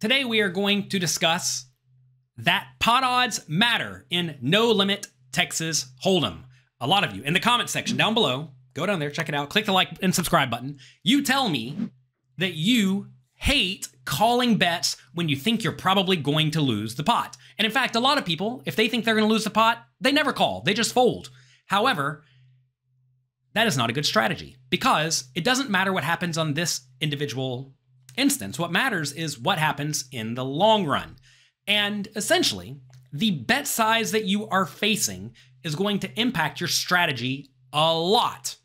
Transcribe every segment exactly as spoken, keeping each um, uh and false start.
Today we are going to discuss that pot odds matter in No Limit Texas Hold'em. A lot of you in the comment section down below, go down there, check it out, click the like and subscribe button. You tell me that you hate calling bets when you think you're probably going to lose the pot. And in fact, a lot of people, if they think they're going to lose the pot, they never call, they just fold. However, that is not a good strategy because it doesn't matter what happens on this individual instance. What matters is what happens in the long run. And essentially, the bet size that you are facing is going to impact your strategy a lot.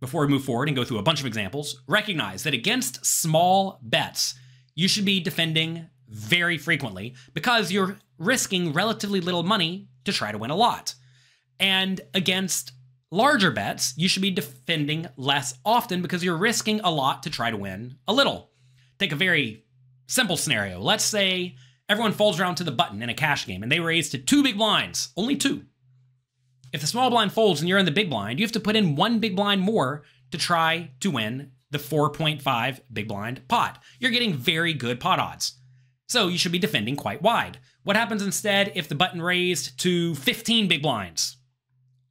Before we move forward and go through a bunch of examples, recognize that against small bets, you should be defending very frequently because you're risking relatively little money to try to win a lot. And against larger bets, you should be defending less often because you're risking a lot to try to win a little. Take a very simple scenario. Let's say everyone folds around to the button in a cash game and they raise to two big blinds, only two. If the small blind folds and you're in the big blind, you have to put in one big blind more to try to win the four point five big blind pot. You're getting very good pot odds. So you should be defending quite wide. What happens instead if the button raised to fifteen big blinds?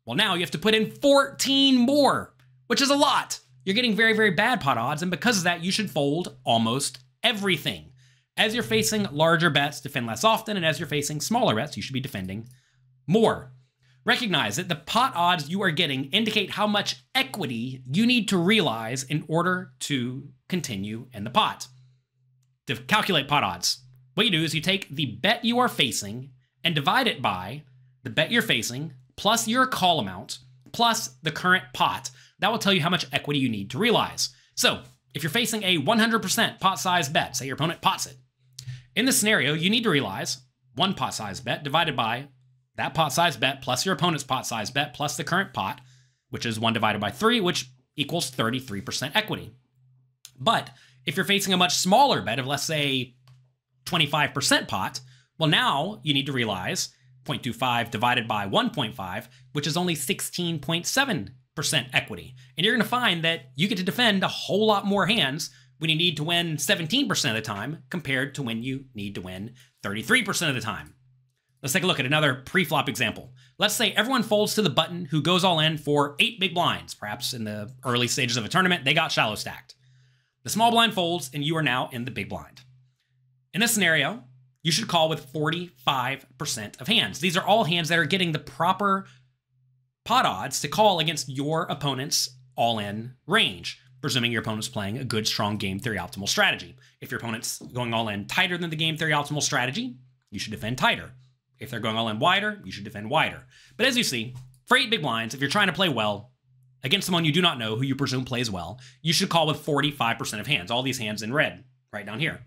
Well, now you have to put in fourteen more, which is a lot. You're getting very, very bad pot odds, and because of that, you should fold almost everything. As you're facing larger bets, defend less often, and as you're facing smaller bets, you should be defending more. Recognize that the pot odds you are getting indicate how much equity you need to realize in order to continue in the pot. To calculate pot odds, what you do is you take the bet you are facing and divide it by the bet you're facing plus your call amount plus the current pot. That will tell you how much equity you need to realize. So if you're facing a one hundred percent pot size bet, say your opponent pots it. In this scenario, you need to realize one pot size bet divided by that pot size bet plus your opponent's pot size bet plus the current pot, which is one divided by three, which equals thirty-three percent equity. But if you're facing a much smaller bet of, let's say, twenty-five percent pot, well, now you need to realize zero point two five divided by one point five, which is only sixteen point seven percent equity. And you're going to find that you get to defend a whole lot more hands when you need to win seventeen percent of the time compared to when you need to win thirty-three percent of the time. Let's take a look at another pre-flop example. Let's say everyone folds to the button who goes all in for eight big blinds. Perhaps in the early stages of a tournament, they got shallow stacked. The small blind folds and you are now in the big blind. In this scenario, you should call with forty-five percent of hands. These are all hands that are getting the proper pot odds to call against your opponent's all-in range, presuming your opponent's playing a good, strong game theory optimal strategy. If your opponent's going all-in tighter than the game theory optimal strategy, you should defend tighter. If they're going all-in wider, you should defend wider. But as you see, for eight big blinds, if you're trying to play well against someone you do not know who you presume plays well, you should call with forty-five percent of hands, all these hands in red right down here.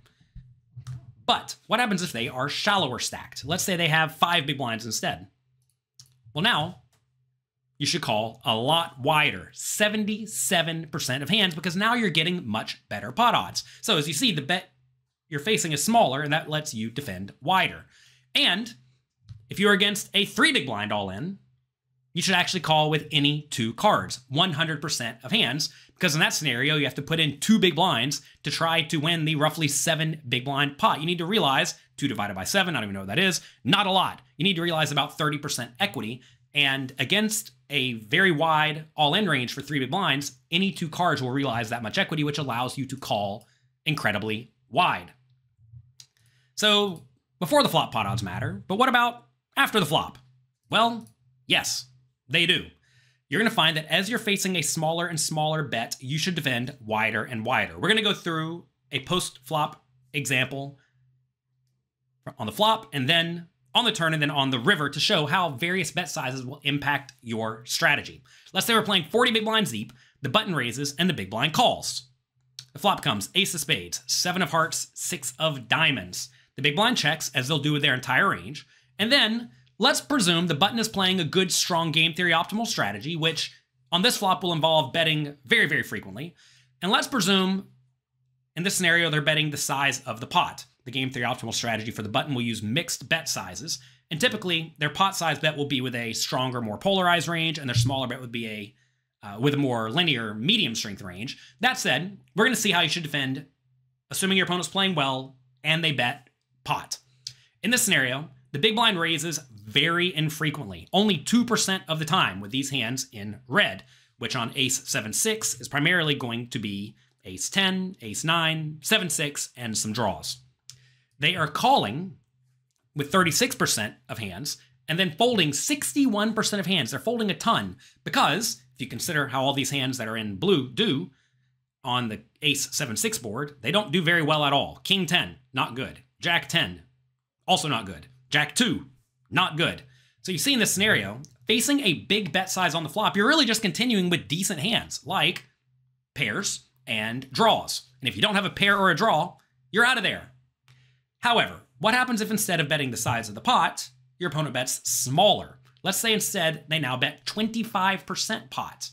But what happens if they are shallower stacked? Let's say they have five big blinds instead. Well, now you should call a lot wider, seventy-seven percent of hands, because now you're getting much better pot odds. So as you see, the bet you're facing is smaller, and that lets you defend wider. And if you're against a three big blind all in, you should actually call with any two cards, one hundred percent of hands, because in that scenario, you have to put in two big blinds to try to win the roughly seven big blind pot. You need to realize two divided by seven, I don't even know what that is, not a lot. You need to realize about thirty percent equity, and against a very wide all-in range for three big blinds, any two cards will realize that much equity, which allows you to call incredibly wide. So before the flop, pot odds matter, but what about after the flop? Well, yes, they do. You're going to find that as you're facing a smaller and smaller bet, you should defend wider and wider. We're going to go through a post-flop example on the flop and then on the turn and then on the river to show how various bet sizes will impact your strategy. Let's say we're playing forty big blinds deep, the button raises, and the big blind calls. The flop comes ace of spades, seven of hearts, six of diamonds. The big blind checks, as they'll do with their entire range, and then let's presume the button is playing a good, strong game theory optimal strategy, which on this flop will involve betting very, very frequently. And let's presume in this scenario, they're betting the size of the pot. The game theory optimal strategy for the button will use mixed bet sizes. And typically their pot size bet will be with a stronger, more polarized range, and their smaller bet would be a uh, with a more linear medium strength range. That said, we're going to see how you should defend, assuming your opponent's playing well, and they bet pot. In this scenario, the big blind raises very infrequently, only two percent of the time with these hands in red, which on ace seven six is primarily going to be ace ten, ace nine, seven six, and some draws. They are calling with thirty-six percent of hands and then folding sixty-one percent of hands. They're folding a ton because if you consider how all these hands that are in blue do on the ace seven six board, they don't do very well at all. King ten, not good. Jack ten, also not good. Jack two, not good. So you see in this scenario, facing a big bet size on the flop, you're really just continuing with decent hands like pairs and draws. And if you don't have a pair or a draw, you're out of there. However, what happens if instead of betting the size of the pot, your opponent bets smaller? Let's say instead they now bet twenty-five percent pot.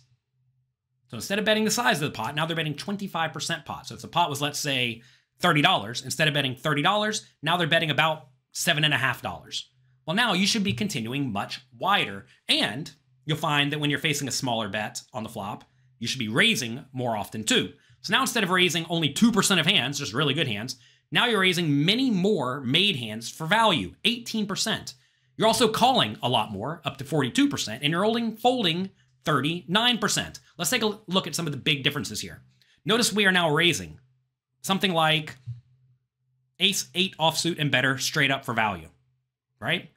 So instead of betting the size of the pot, now they're betting twenty-five percent pot. So if the pot was, let's say, thirty dollars, instead of betting thirty dollars, now they're betting about seven dollars and fifty cents. Well, now you should be continuing much wider. And you'll find that when you're facing a smaller bet on the flop, you should be raising more often too. So now instead of raising only two percent of hands, just really good hands, now you're raising many more made hands for value, eighteen percent. You're also calling a lot more, up to forty-two percent, and you're only folding thirty-nine percent. Let's take a look at some of the big differences here. Notice we are now raising something like ace eight offsuit and better straight up for value, right?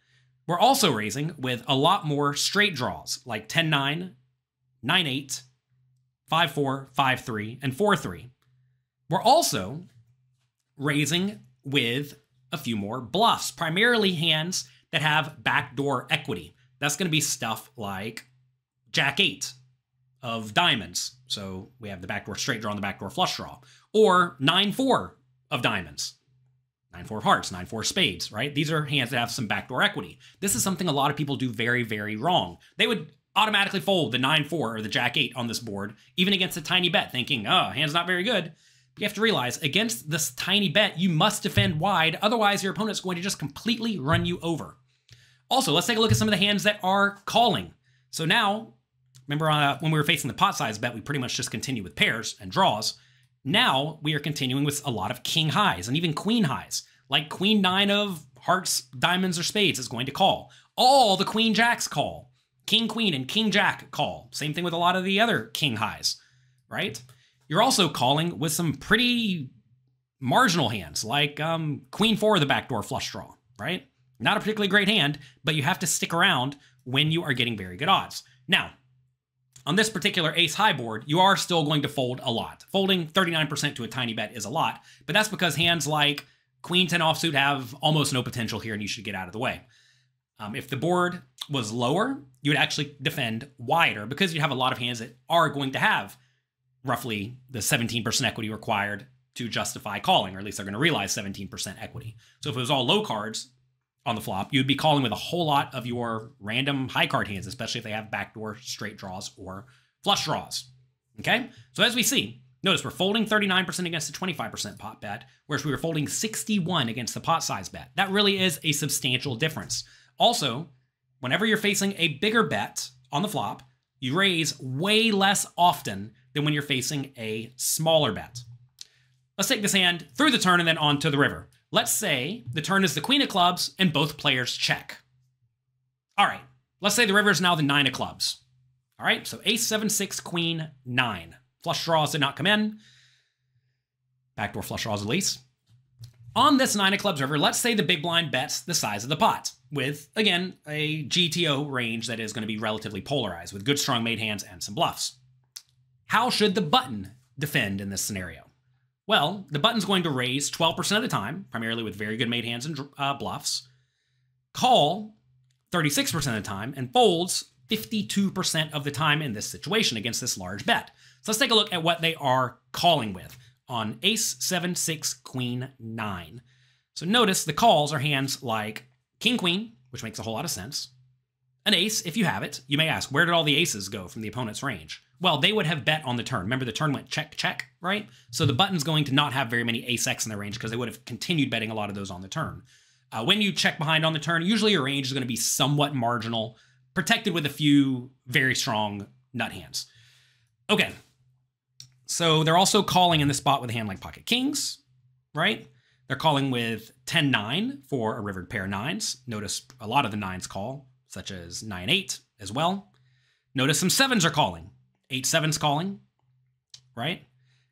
We're also raising with a lot more straight draws like ten nine, nine eight, five four, five three, and four three. We're also raising with a few more bluffs, primarily hands that have backdoor equity. That's going to be stuff like Jack eight of diamonds. So we have the backdoor straight draw and the backdoor flush draw. Or nine four of diamonds. nine four of hearts, nine four of spades, right? These are hands that have some backdoor equity. This is something a lot of people do very, very wrong. They would automatically fold the nine four or the Jack eight on this board, even against a tiny bet, thinking, oh, hand's not very good. But you have to realize, against this tiny bet, you must defend wide. Otherwise, your opponent's going to just completely run you over. Also, let's take a look at some of the hands that are calling. So now, remember uh, when we were facing the pot size bet, we pretty much just continue with pairs and draws. Now we are continuing with a lot of king highs and even queen highs, like queen nine of hearts, diamonds, or spades is going to call. All the queen jacks call. King queen and king jack call. Same thing with a lot of the other king highs, right? You're also calling with some pretty marginal hands, like um, queen four of the backdoor flush draw, right? Not a particularly great hand, but you have to stick around when you are getting very good odds. Now, on this particular ace high board, you are still going to fold a lot. Folding thirty-nine percent to a tiny bet is a lot, but that's because hands like queen ten offsuit have almost no potential here and you should get out of the way. Um, if the board was lower, you would actually defend wider because you have a lot of hands that are going to have roughly the seventeen percent equity required to justify calling, or at least they're going to realize seventeen percent equity. So if it was all low cards on the flop, you'd be calling with a whole lot of your random high card hands, especially if they have backdoor straight draws or flush draws. Okay? So as we see, notice we're folding thirty-nine percent against the twenty-five percent pot bet, whereas we were folding sixty-one percent against the pot size bet. That really is a substantial difference. Also, whenever you're facing a bigger bet on the flop, you raise way less often than when you're facing a smaller bet. Let's take this hand through the turn and then onto the river. Let's say the turn is the queen of clubs and both players check. All right, let's say the river is now the nine of clubs. All right, so ace, seven, six, queen, nine. Flush draws did not come in. Backdoor flush draws at least. On this nine of clubs river, let's say the big blind bets the size of the pot with, again, a G T O range that is going to be relatively polarized with good strong made hands and some bluffs. How should the button defend in this scenario? Well, the button's going to raise twelve percent of the time, primarily with very good made hands and uh, bluffs, call thirty-six percent of the time, and folds fifty-two percent of the time in this situation against this large bet. So let's take a look at what they are calling with on ace, seven, six, queen, nine. So notice the calls are hands like king, queen, which makes a whole lot of sense. An ace, if you have it. You may ask, where did all the aces go from the opponent's range? Well, they would have bet on the turn. Remember, the turn went check, check, right? So the button's going to not have very many ace-x in their range because they would have continued betting a lot of those on the turn. Uh, when you check behind on the turn, usually your range is going to be somewhat marginal, protected with a few very strong nut hands. Okay, so they're also calling in the spot with a hand like pocket kings, right? They're calling with ten nine for a rivered pair of nines. Notice a lot of the nines call, such as nine eight as well. Notice some sevens are calling. eight seven's calling, right?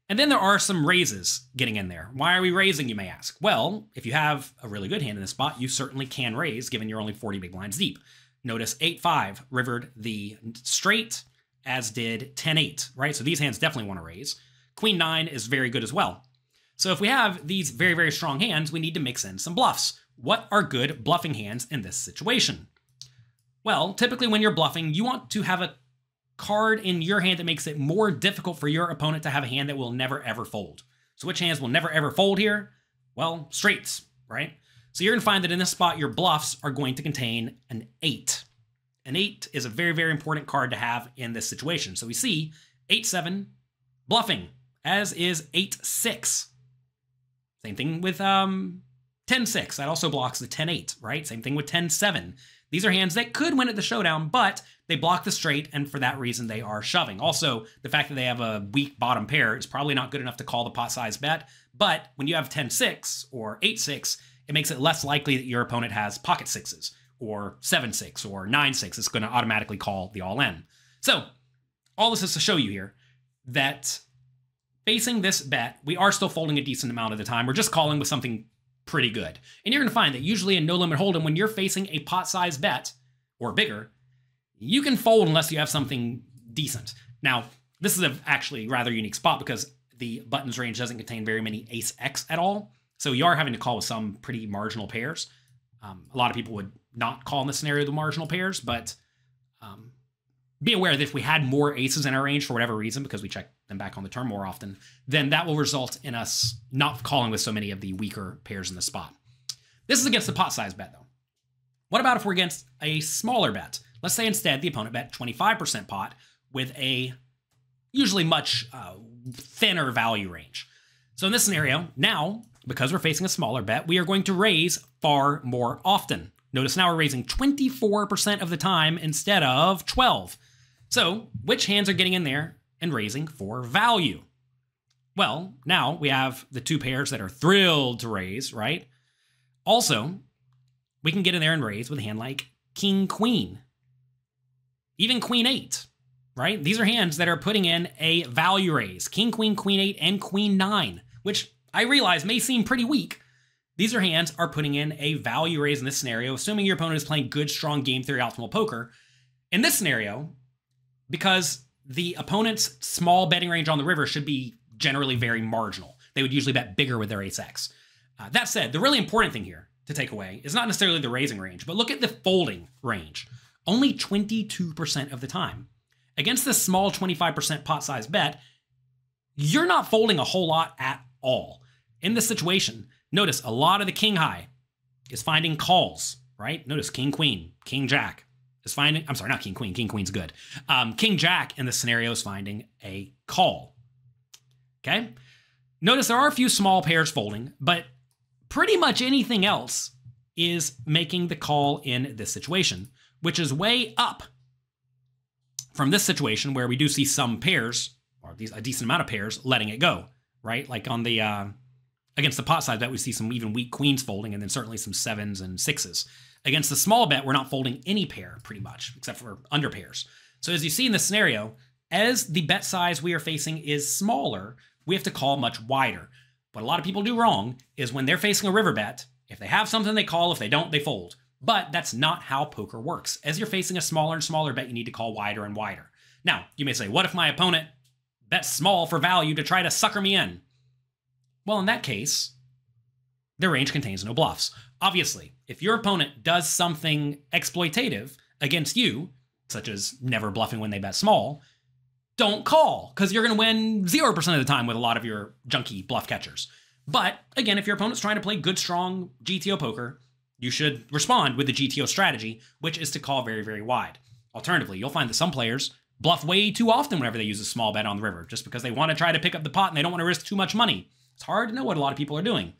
And then there are some raises getting in there. Why are we raising, you may ask? Well, if you have a really good hand in this spot, you certainly can raise, given you're only forty big blinds deep. Notice eight five rivered the straight, as did ten eight, right? So these hands definitely want to raise. Queen nine is very good as well. So if we have these very, very strong hands, we need to mix in some bluffs. What are good bluffing hands in this situation? Well, typically when you're bluffing, you want to have a card in your hand that makes it more difficult for your opponent to have a hand that will never, ever fold. So which hands will never, ever fold here? Well, straights, right? So you're going to find that in this spot, your bluffs are going to contain an eight. An eight is a very, very important card to have in this situation. So we see eight seven bluffing, as is eight six. Same thing with um, ten six. That also blocks the ten eight, right? Same thing with ten seven. These are hands that could win at the showdown, but they block the straight, and for that reason, they are shoving. Also, the fact that they have a weak bottom pair is probably not good enough to call the pot size bet, but when you have ten six or eight six, it makes it less likely that your opponent has pocket sixes or seven six or nine six. It's going to automatically call the all-in. So all this is to show you here that facing this bet, we are still folding a decent amount of the time. We're just calling with something pretty good. And you're going to find that usually in no-limit hold'em, when you're facing a pot-size bet or bigger, you can fold unless you have something decent. Now, this is a actually rather unique spot because the buttons range doesn't contain very many ace-x at all. So you are having to call with some pretty marginal pairs. Um, a lot of people would not call in this scenario the marginal pairs, but um, be aware that if we had more aces in our range for whatever reason, because we check them back on the turn more often, then that will result in us not calling with so many of the weaker pairs in the spot. This is against the pot size bet, though. What about if we're against a smaller bet? Let's say instead the opponent bet twenty-five percent pot with a usually much uh, thinner value range. So in this scenario, now, because we're facing a smaller bet, we are going to raise far more often. Notice now we're raising twenty-four percent of the time instead of twelve. So which hands are getting in there and raising for value? Well, now we have the two pairs that are thrilled to raise, right? Also, we can get in there and raise with a hand like King, Queen, even Queen eight, right? These are hands that are putting in a value raise, King, Queen, Queen eight, and Queen nine, which I realize may seem pretty weak. These are hands are putting in a value raise in this scenario, assuming your opponent is playing good, strong game theory, optimal poker. In this scenario, because the opponent's small betting range on the river should be generally very marginal. They would usually bet bigger with their ace-x. Uh, that said, the really important thing here to take away is not necessarily the raising range, but look at the folding range. Only twenty-two percent of the time. Against this small twenty-five percent pot size bet, you're not folding a whole lot at all. In this situation, notice a lot of the king high is finding calls, right? Notice king, queen, king, jack is finding, I'm sorry, not king, queen, king, queen's good. Um, king, jack in this scenario is finding a call, okay? Notice there are a few small pairs folding, but pretty much anything else is making the call in this situation, which is way up from this situation where we do see some pairs, or these, a decent amount of pairs, letting it go, right? Like on the, uh, against the pot side bet, we see some even weak queens folding, and then certainly some sevens and sixes. Against the small bet, we're not folding any pair, pretty much, except for under pairs. So as you see in this scenario, as the bet size we are facing is smaller, we have to call much wider. What a lot of people do wrong is when they're facing a river bet, if they have something, they call. If they don't, they fold. But that's not how poker works. As you're facing a smaller and smaller bet, you need to call wider and wider. Now, you may say, what if my opponent bets small for value to try to sucker me in? Well, in that case, their range contains no bluffs. Obviously, if your opponent does something exploitative against you, such as never bluffing when they bet small, don't call, because you're going to win zero percent of the time with a lot of your junky bluff catchers. But again, if your opponent's trying to play good, strong G T O poker, you should respond with the G T O strategy, which is to call very, very wide. Alternatively, you'll find that some players bluff way too often whenever they use a small bet on the river, just because they want to try to pick up the pot and they don't want to risk too much money. It's hard to know what a lot of people are doing.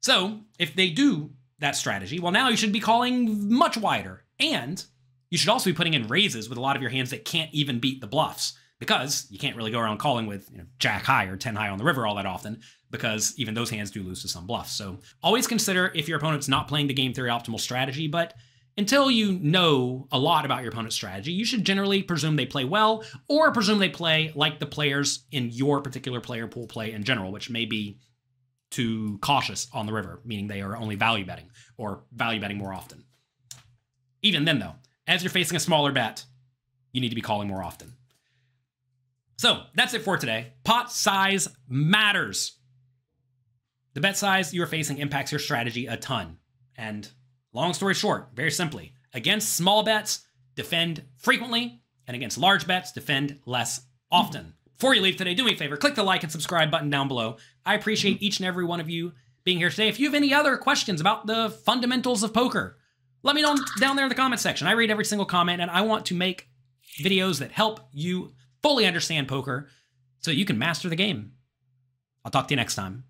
So if they do that strategy, well, now you should be calling much wider. And you should also be putting in raises with a lot of your hands that can't even beat the bluffs. because you can't really go around calling with, you know, jack high or ten high on the river all that often, because even those hands do lose to some bluffs. So always consider if your opponent's not playing the game theory optimal strategy, but until you know a lot about your opponent's strategy, you should generally presume they play well, or presume they play like the players in your particular player pool play in general, which may be too cautious on the river, meaning they are only value betting or value betting more often. Even then though, as you're facing a smaller bet, you need to be calling more often. So that's it for today. Pot size matters. The bet size you're facing impacts your strategy a ton. And long story short, very simply, against small bets, defend frequently, and against large bets, defend less often. Before you leave today, do me a favor, click the like and subscribe button down below. I appreciate each and every one of you being here today. If you have any other questions about the fundamentals of poker, let me know down there in the comment section. I read every single comment, and I want to make videos that help you fully understand poker so you can master the game. I'll talk to you next time.